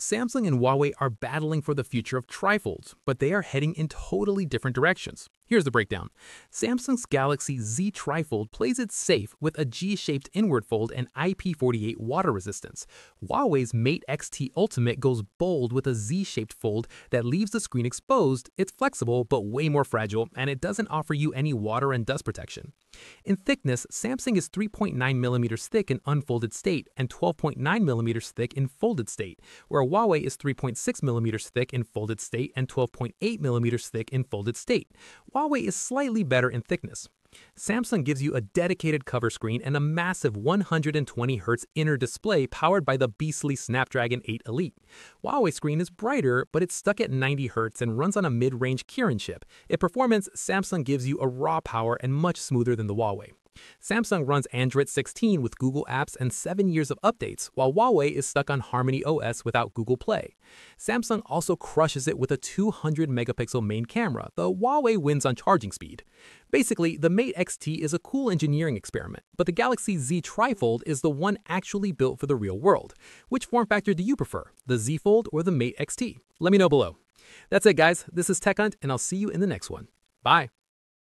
Samsung and Huawei are battling for the future of trifolds, but they are heading in totally different directions. Here's the breakdown. Samsung's Galaxy Z Trifold plays it safe with a G-shaped inward fold and IP48 water resistance. Huawei's Mate XT Ultimate goes bold with a Z-shaped fold that leaves the screen exposed. It's flexible but way more fragile, and it doesn't offer you any water and dust protection. In thickness, Samsung is 3.9 millimeters thick in unfolded state and 12.9 millimeters thick in folded state, where Huawei is 3.6 millimeters thick in folded state and 12.8 millimeters thick in folded state. Huawei is slightly better in thickness. Samsung gives you a dedicated cover screen and a massive 120Hz inner display powered by the beastly Snapdragon 8 Elite. Huawei's screen is brighter, but it's stuck at 90Hz and runs on a mid-range Kirin chip. In performance, Samsung gives you a raw power and much smoother than the Huawei. Samsung runs Android 16 with Google Apps and 7 years of updates, while Huawei is stuck on Harmony OS without Google Play. Samsung also crushes it with a 200-megapixel main camera, though Huawei wins on charging speed. Basically, the Mate XT is a cool engineering experiment, but the Galaxy Z Trifold is the one actually built for the real world. Which form factor do you prefer, the Z Fold or the Mate XT? Let me know below. That's it, guys. This is Tech Hunt, and I'll see you in the next one. Bye!